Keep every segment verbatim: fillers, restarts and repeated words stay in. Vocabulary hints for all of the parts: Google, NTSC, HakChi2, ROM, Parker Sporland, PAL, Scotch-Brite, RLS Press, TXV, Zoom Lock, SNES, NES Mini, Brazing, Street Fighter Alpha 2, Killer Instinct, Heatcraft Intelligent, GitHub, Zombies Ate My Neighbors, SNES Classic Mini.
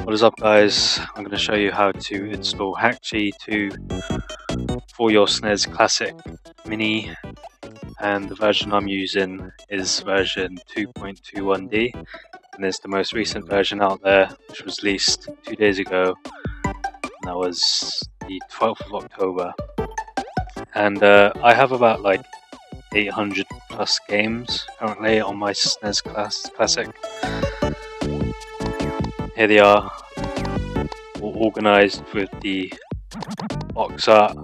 What is up, guys? I'm going to show you how to install HakChi two for your S N E S Classic Mini, and the version I'm using is version two point two one D, and it's the most recent version out there, which was released two days ago, and that was the twelfth of October. And uh, I have about like eight hundred plus games currently on my S N E S class Classic. Here they are, all organised with the box art.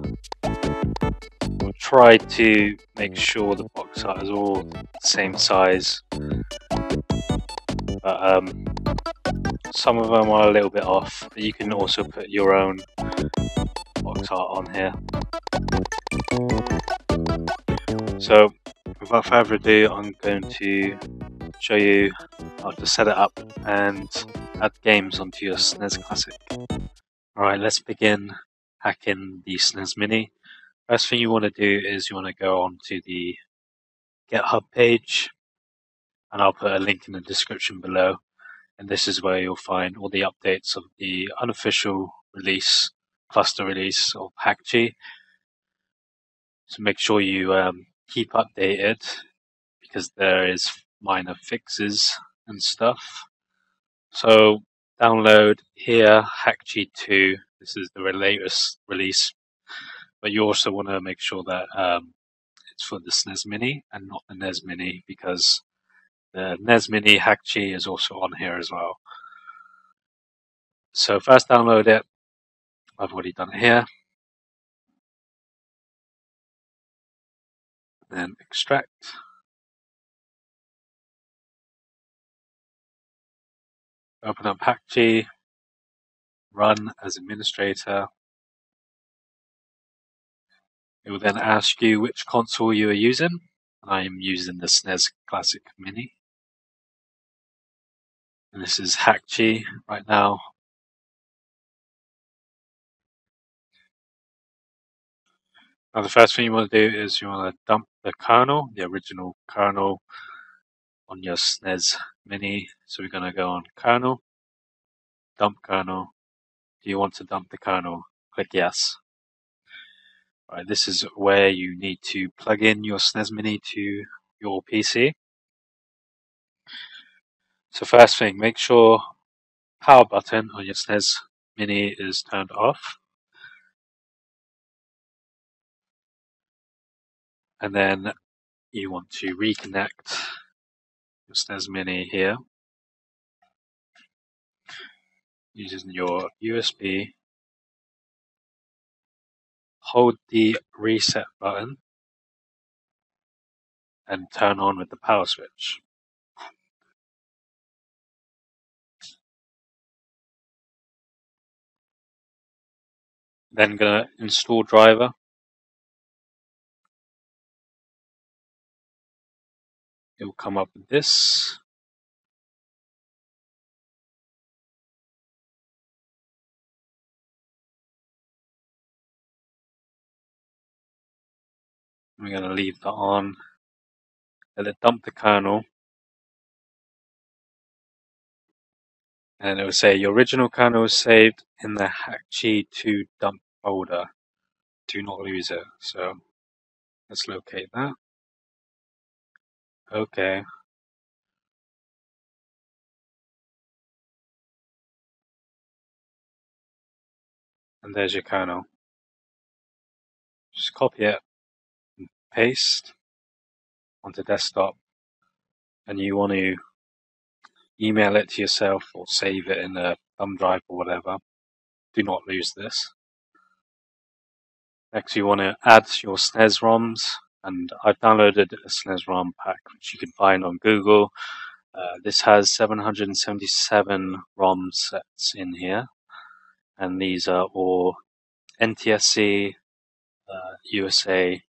We'll try to make sure the box art is all the same size, but um, some of them are a little bit off, but you can also put your own box art on here. So without further ado, I'm going to show you how to set it up and add games onto your S N E S Classic. Alright, let's begin hacking the S N E S Mini. First thing you want to do is you want to go onto the GitHub page, and I'll put a link in the description below, and this is where you'll find all the updates of the unofficial release, cluster release of HakChi. So make sure you um, keep updated, because there is minor fixes and stuff. So download here HakChi two. This is the latest release, but you also want to make sure that um, it's for the S N E S Mini and not the N E S Mini, because the N E S Mini HakChi is also on here as well. So first download it. I've already done it here. Then extract. Open up HakChi, run as administrator. It will then ask you which console you are using, and I am using the S N E S Classic Mini. And this is HakChi right now. Now the first thing you want to do is you want to dump the kernel, the original kernel, on your S N E S Mini. So we're going to go on kernel, dump kernel. Do you want to dump the kernel? Click yes. All right, this is where you need to plug in your S N E S Mini to your P C. So first thing, make sure power button on your S N E S Mini is turned off. And then you want to reconnect your S N E S Mini here using your U S B. Hold the reset button and turn on with the power switch. Then gonna install driver. It will come up with this. We're going to leave that on. Let it dump the kernel. And it will say your original kernel is saved in the HakChi two dump folder. Do not lose it. So let's locate that. Okay. And there's your kernel. Just copy it and paste onto desktop, and you want to email it to yourself or save it in a thumb drive or whatever. Do not lose this. Next, you want to add your S N E S ROMs. And I've downloaded a S N E S ROM pack, which you can find on Google. Uh, this has seven hundred seventy-seven ROM sets in here, and these are all N T S C uh, U S A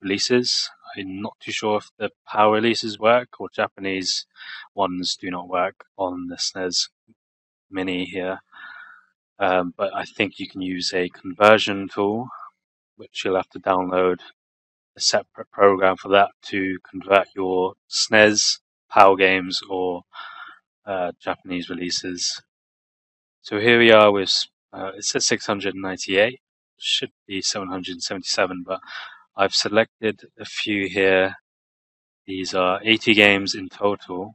releases. I'm not too sure if the PAL releases work, or Japanese ones do not work on the S N E S Mini here. Um, but I think you can use a conversion tool, which you'll have to download a separate program for that to convert your S N E S, PAL games, or uh, Japanese releases So here we are with, uh, it says six hundred ninety-eight, should be seven hundred seventy-seven, but I've selected a few here. These are eighty games in total.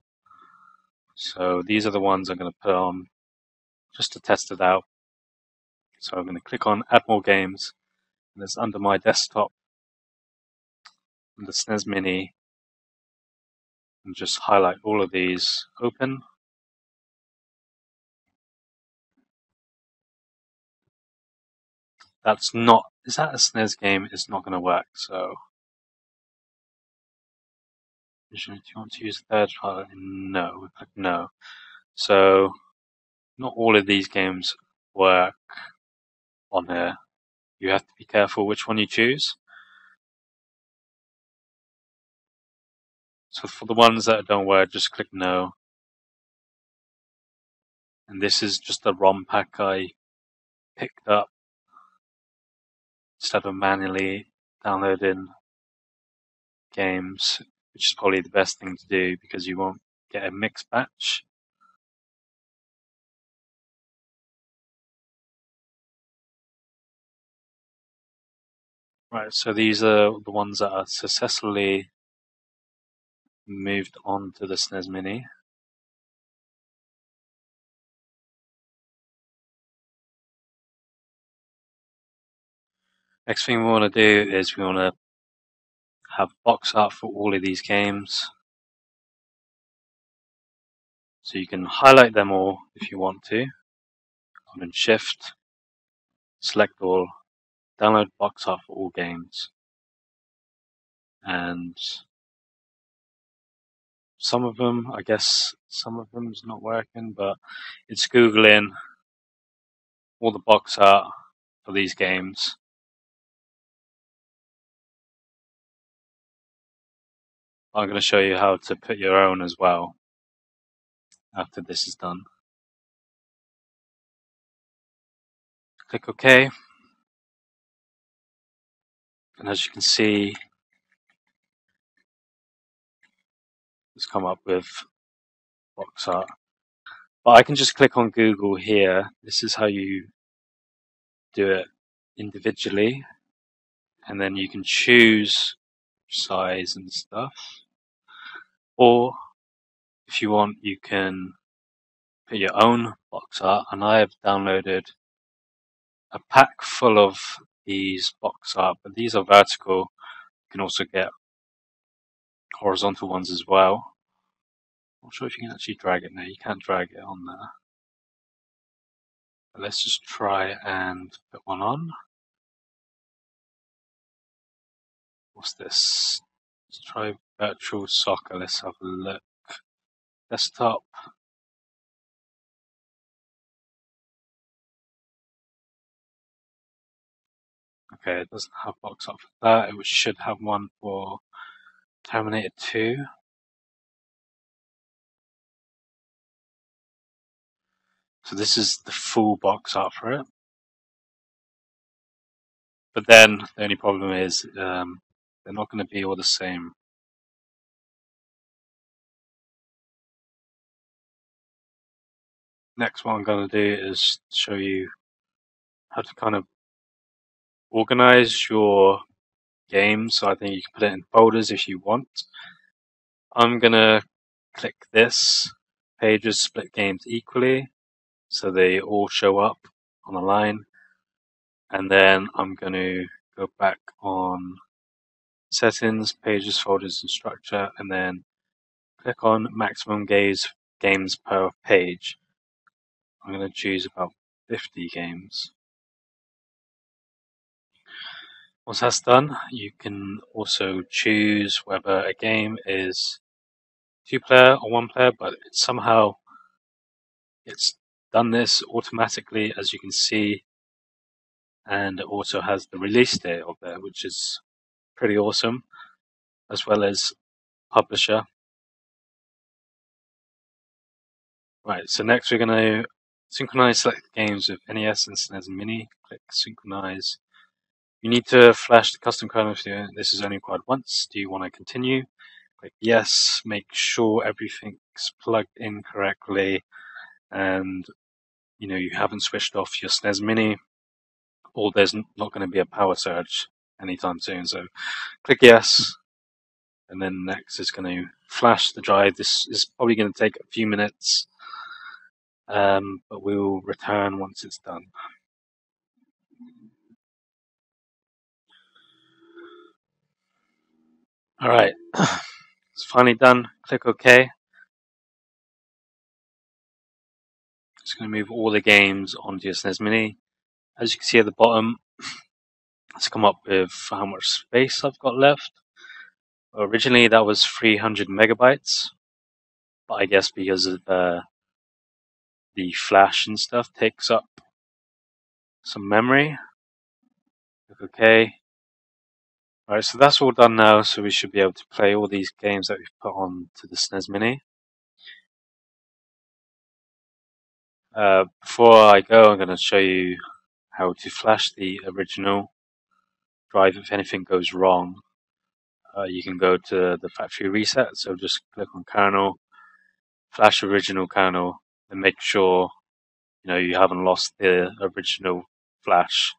So these are the ones I'm going to put on just to test it out. So I'm going to click on Add More Games, and it's under my desktop, under S N E S Mini, and just highlight all of these, open. That's not, is that a S N E S game? It's not going to work, so. Do you want to use third party? No, we click no. So, not all of these games work on here. You have to be careful which one you choose. So for the ones that don't work, just click no. And this is just a ROM pack I picked up instead of manually downloading games, which is probably the best thing to do because you won't get a mixed batch. Right, so these are the ones that are successfully moved on to the S N E S Mini. Next thing we want to do is we want to have box art for all of these games. So you can highlight them all if you want to. Hold and shift, select all, download box art for all games. And some of them, I guess, some of them is not working, but it's Googling all the box art for these games. I'm going to show you how to put your own as well after this is done. Click OK. And as you can see, it's come up with box art. But I can just click on Google here. This is how you do it individually. And then you can choose size and stuff, or if you want you can put your own box art, and I have downloaded a pack full of these box art, but these are vertical. You can also get horizontal ones as well. I'm not sure if you can actually drag it now. You can't drag it on there, but let's just try and put one on. What's this? Let's try virtual soccer. Let's have a look. Desktop. Okay, it doesn't have box art for that. It should have one for Terminator two. So this is the full box art for it. But then the only problem is um, they're not going to be all the same. Next, what I'm going to do is show you how to kind of organize your game. So I think you can put it in folders if you want. I'm going to click this. Pages split games equally, so they all show up on a line. And then I'm going to go back on Settings, Pages, Folders, and Structure, and then click on Maximum Games Games Per Page. I'm going to choose about fifty games. Once that's done, you can also choose whether a game is two-player or one-player, but it somehow it's done this automatically, as you can see, and it also has the release date up there, which is pretty awesome, as well as publisher. Right, so next we're going to synchronize select games with N E S and S N E S Mini. Click synchronize. You need to flash the custom kernel. This is only required once. Do you want to continue? Click yes. Make sure everything's plugged in correctly and you know, you haven't switched off your S N E S Mini, or there's not going to be a power surge anytime soon. So click yes, and then next is going to flash the drive. This is probably going to take a few minutes, um, but we will return once it's done. All right, it's finally done. Click OK. It's going to move all the games onto your S N E S Mini. As you can see at the bottom, it's come up with how much space I've got left. Originally, that was three hundred megabytes, but I guess because of uh, the flash and stuff takes up some memory. Click OK. Alright, so that's all done now, so we should be able to play all these games that we've put on to the S N E S Mini. Uh, before I go, I'm going to show you how to flash the original drive if anything goes wrong. Uh, you can go to the factory reset, so just click on kernel, flash original kernel, and make sure you know you haven't lost the original flash.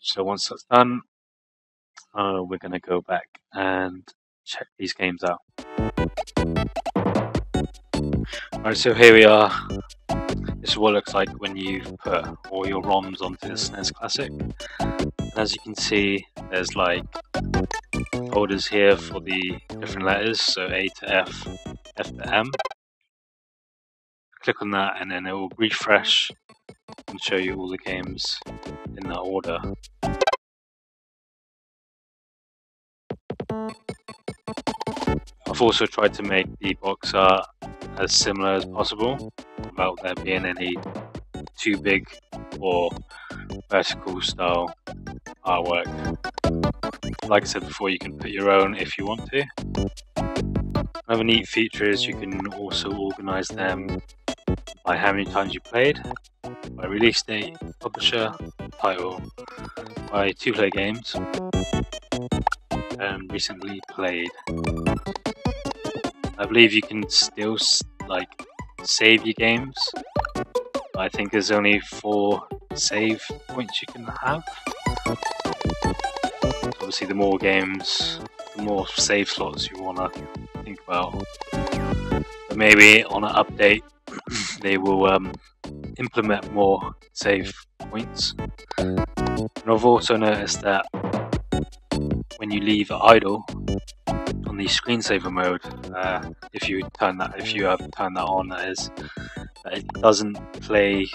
So once that's done, uh, we're going to go back and check these games out. Alright, so here we are. This is what it looks like when you put all your ROMs onto the S N E S Classic. And as you can see, there's like folders here for the different letters, so A to F, F to M. Click on that and then it will refresh and show you all the games in that order. I've also tried to make the box art as similar as possible without there being any too big or vertical style artwork. Like I said before, you can put your own if you want to. Another neat feature is you can also organize them by how many times you played, by release date, publisher, title, by two-player games, and recently played. I believe you can still like save your games, but I think there's only four save points you can have. So obviously, the more games, the more save slots you wanna think about. But maybe on an update, they will um, implement more save points. And I've also noticed that when you leave idle on the screensaver mode, uh, if you turn that, if you have turned that on, that is, it doesn't play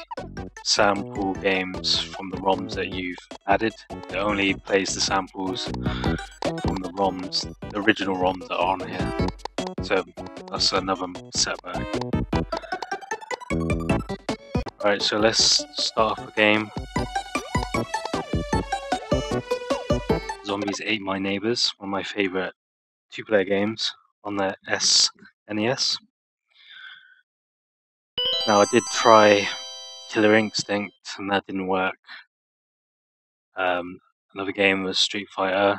sample games from the ROMs that you've added. It only plays the samples from the ROMs, the original ROMs that are on here. So that's another setback. Alright, so let's start off a game. Zombies Ate My Neighbors, one of my favourite two-player games on the S N E S. Now I did try Killer Instinct and that didn't work. Um, another game was Street Fighter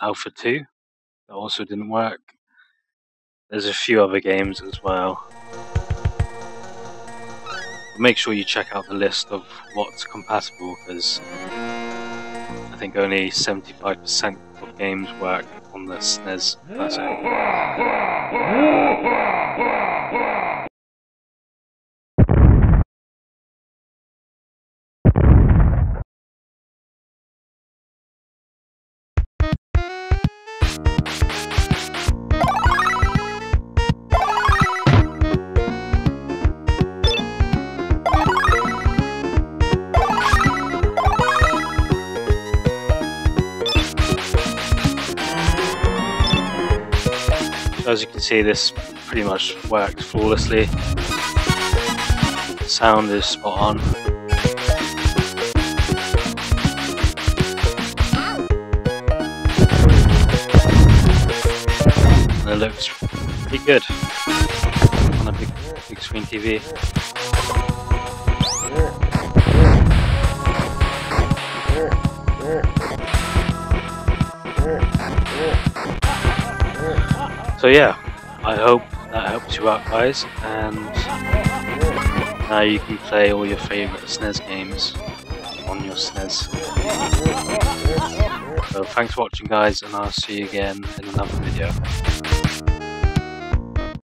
Alpha two, that also didn't work. There's a few other games as well. Make sure you check out the list of what's compatible, because I think only seventy-five percent of games work on the S N E S Classic. As you can see, this pretty much works flawlessly. The sound is spot on. And it looks pretty good on a big, big screen T V. So yeah, I hope that helps you out, guys, and Now you can play all your favourite S N E S games on your S N E S. So thanks for watching guys, and I'll see you again in another video.